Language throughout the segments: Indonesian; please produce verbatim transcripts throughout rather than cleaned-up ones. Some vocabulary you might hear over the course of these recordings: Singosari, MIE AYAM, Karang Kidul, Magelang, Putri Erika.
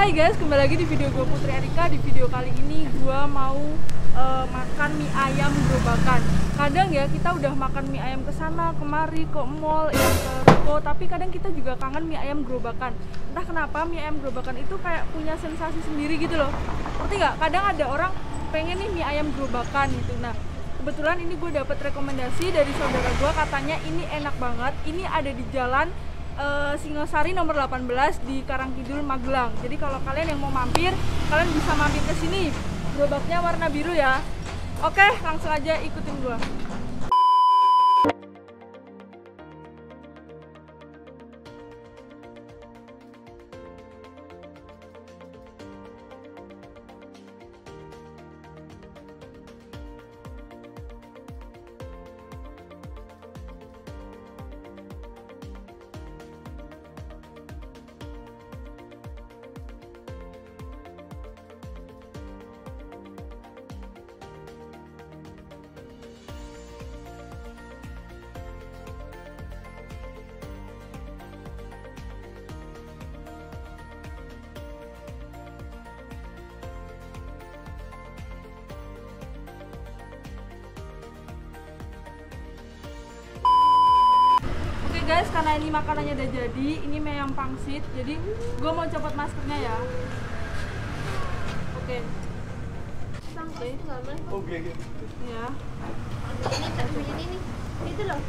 Hai guys, kembali lagi di video gue Putri Erika. Di video kali ini gue mau uh, makan mie ayam gerobakan. Kadang ya kita udah makan mie ayam kesana, kemari, ke mall, ya, ke toko, tapi kadang kita juga kangen mie ayam gerobakan. Entah kenapa mie ayam gerobakan itu kayak punya sensasi sendiri gitu loh. Ngerti nggak? Kadang ada orang pengen nih mie ayam gerobakan gitu. Nah, kebetulan ini gue dapat rekomendasi dari saudara gue, katanya ini enak banget. Ini ada di jalan Singosari nomor delapan belas di Karang Kidul, Magelang. Jadi kalau kalian yang mau mampir, kalian bisa mampir ke sini. Gerobaknya warna biru ya. Oke, langsung aja ikutin gua. Guys, karena ini makanannya udah jadi, ini meyang pangsit, jadi gue mau copot maskernya ya. Oke. Okay. Oke. Okay. Ya. Ini itu loh.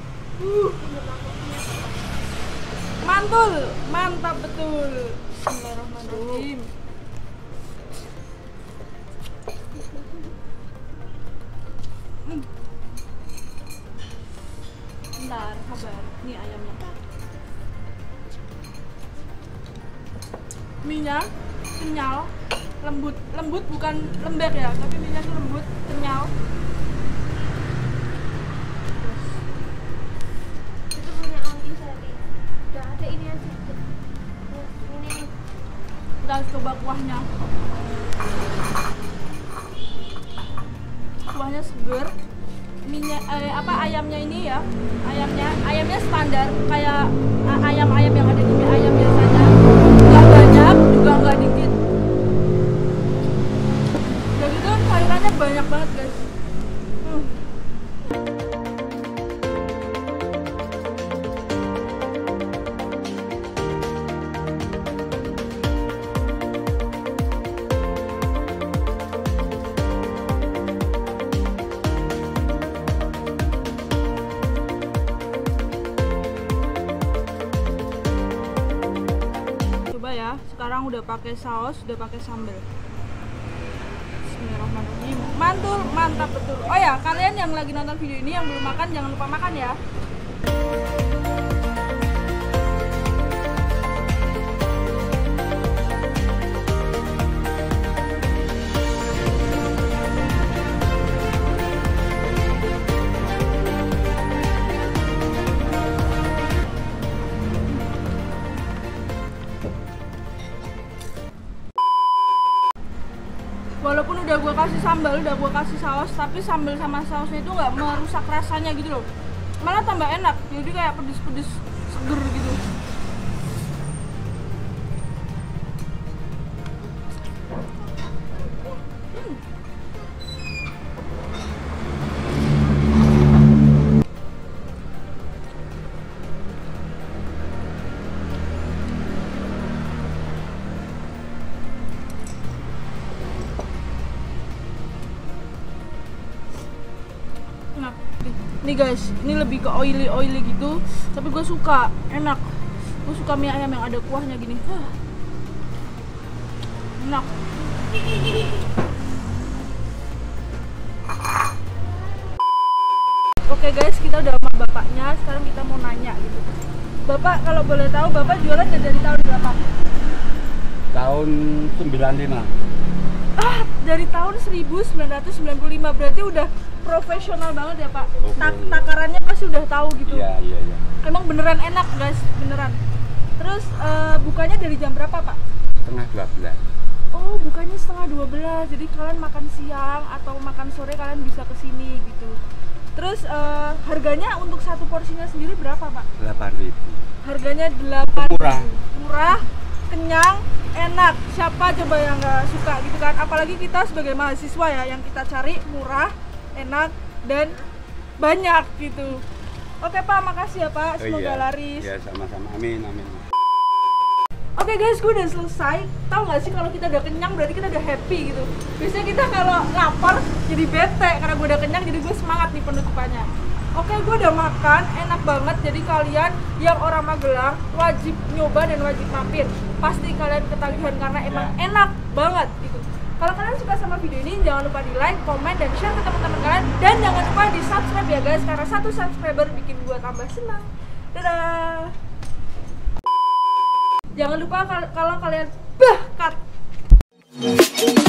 Mantul, mantap betul. Bismillahirrahmanirrahim. Hmm. Bentar, kabar. Ini ayamnya. Mie-nya kenyal, lembut. Lembut bukan lembek ya, tapi mie-nya tuh lembut, kenyal. Itu punya Anggi tadi. Udah ada ini aja. Ini. Udah coba kuahnya. Kuahnya seger. Minyak, eh, apa ayamnya ini ya, ayamnya ayamnya standar kayak ayam-ayam yang ada di mie ayam biasanya, nggak banyak juga nggak dikit. Jadi tuh sayurannya banyak banget guys. hmm. Sekarang udah pakai saus, udah pakai sambal. Bismillahirrahmanirrahim. Mantul, mantap betul. Oh ya, kalian yang lagi nonton video ini yang belum makan jangan lupa makan ya. Walaupun udah gue kasih sambal, udah gue kasih saus, tapi sambal sama sausnya itu nggak merusak rasanya gitu loh, malah tambah enak, jadi kayak pedes-pedes seger gitu. Nih guys, ini lebih ke oily oily gitu, tapi gue suka, enak. Gue suka mie ayam yang ada kuahnya gini, huh. Enak. Oke guys, kita udah sama bapaknya, sekarang kita mau nanya gitu. Bapak, kalau boleh tahu, bapak jualan dari tahun berapa? Tahun sembilan lima. Ah, dari tahun seribu sembilan ratus sembilan puluh lima, berarti udah profesional banget ya Pak. Okay. Tak, takarannya pasti udah tahu gitu. Iya, iya, iya. Emang beneran enak guys, beneran. Terus uh, bukanya dari jam berapa Pak? setengah dua belas. Oh, bukanya setengah dua belas. Jadi kalian makan siang atau makan sore kalian bisa kesini gitu. Terus uh, harganya untuk satu porsinya sendiri berapa Pak? delapan ribu. Harganya delapan ribu. Murah. Murah, kenyang. enak, siapa coba yang nggak suka gitu kan, apalagi kita sebagai mahasiswa ya, yang kita cari murah, enak, dan banyak gitu. Oke Pak, makasih ya Pak, semoga oh, iya. laris. Iya, sama-sama, amin, amin. Oke guys, gue udah selesai. Tahu nggak sih kalau kita udah kenyang berarti kita udah happy gitu. Biasanya kita kalau lapar jadi bete, karena gue udah kenyang jadi gue semangat nih penutupannya. Oke, gue udah makan, enak banget. Jadi kalian yang orang Magelang wajib nyoba dan wajib mampir. Pasti kalian ketagihan karena emang yeah. enak banget gitu. Kalau kalian suka sama video ini jangan lupa di like, komen, dan share ke teman-teman kalian. Dan jangan lupa di subscribe ya guys, karena satu subscriber bikin gue tambah senang. Dadah. Jangan lupa kalau kalian bah cut.